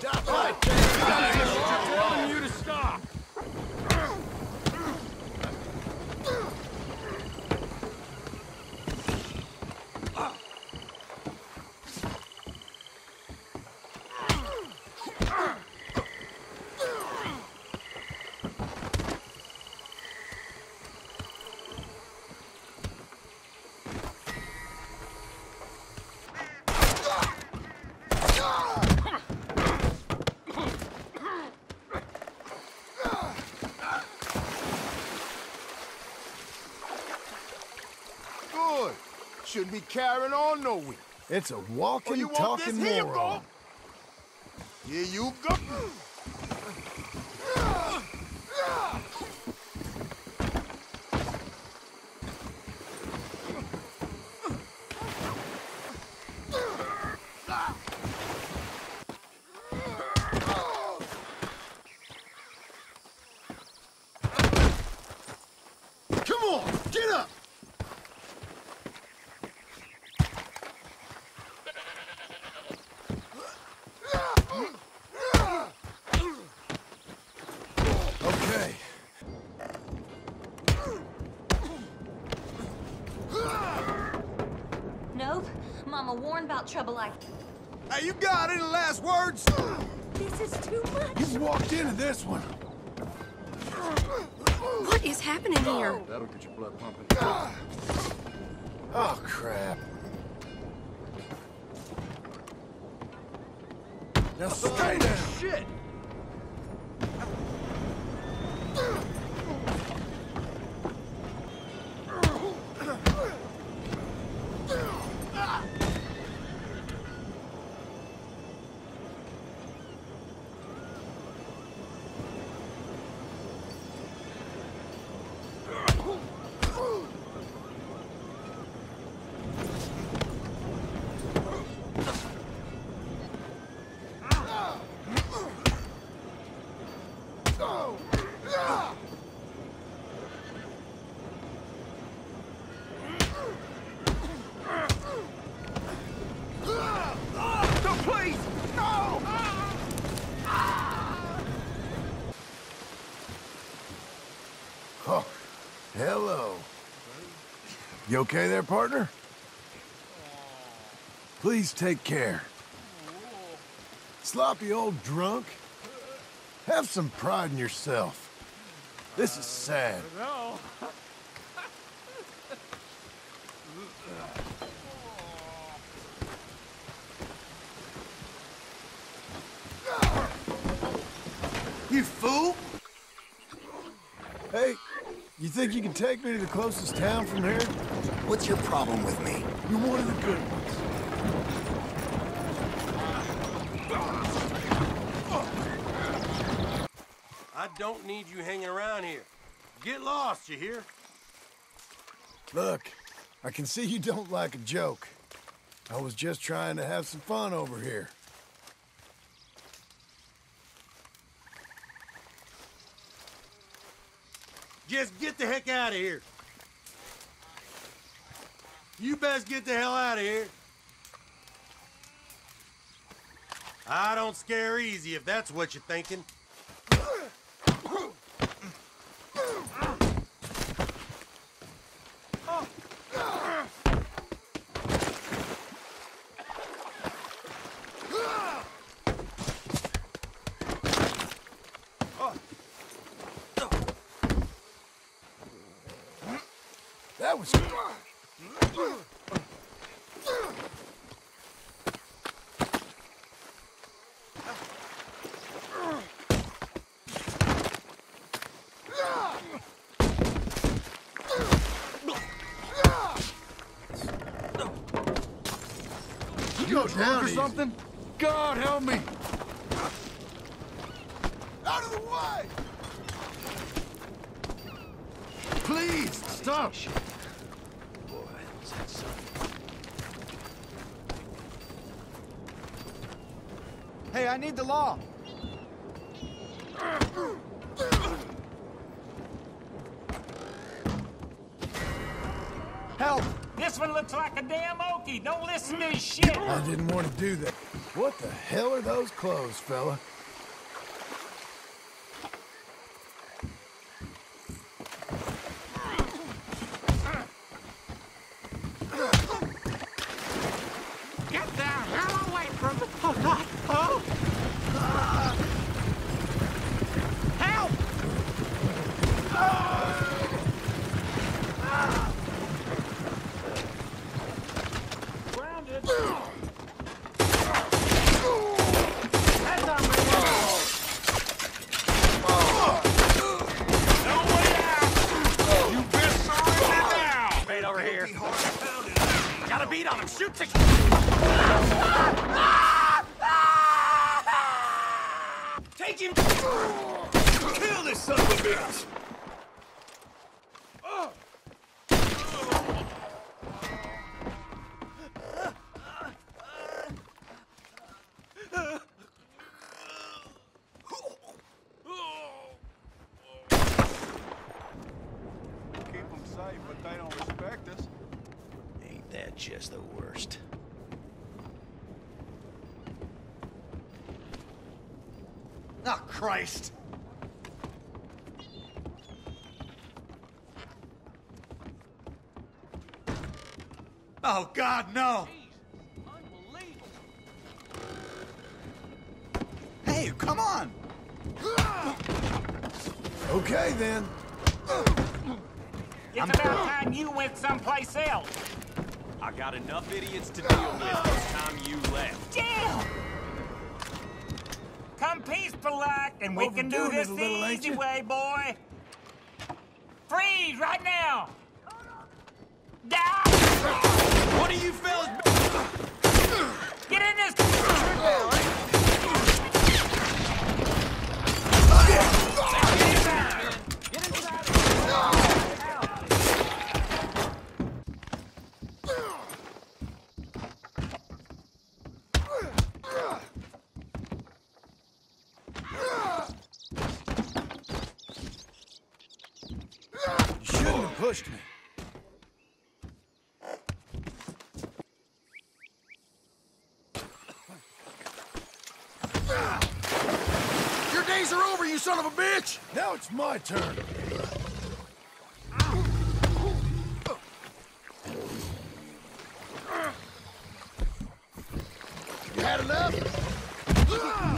Stop right there! I'm telling you to stop! Shouldn't be carrying on, no way. It's a walking, talking moron. Here you go. Come on, get up. Trouble like. Hey, you got any last words? This is too much. You walked into this one. What is happening here? That'll get your blood pumping. Oh, crap. Now stay down. Shit. You okay there, partner? Please take care. Sloppy old drunk. Have some pride in yourself. This is sad. No. You fool! Hey, you think you can take me to the closest town from here? What's your problem with me? You're one of the good ones. I don't need you hanging around here. Get lost, you hear? Look, I can see you don't like a joke. I was just trying to have some fun over here. Just get the heck out of here. You best get the hell out of here. I don't scare easy, if that's what you're thinking. That was... or something? God help me! Out of the way! Please stop! Boy, is that something? Hey, I need the law. Help! This This one looks like a damn okie. Don't listen to his shit. I didn't want to do that. What the hell are those clothes, fella? Just the worst. Oh, Christ! Oh, God, no! Jesus, unbelievable! Hey, come on! Okay, then. It's about time you went someplace else. I got enough idiots to deal with this time you left. Damn! Come peaceful-like, and we can do this the easy way, boy. Freeze right now! Die! What are you fellas? Get in this! Get inside! Pushed me. Your days are over, you son of a bitch! Now it's my turn. You had enough?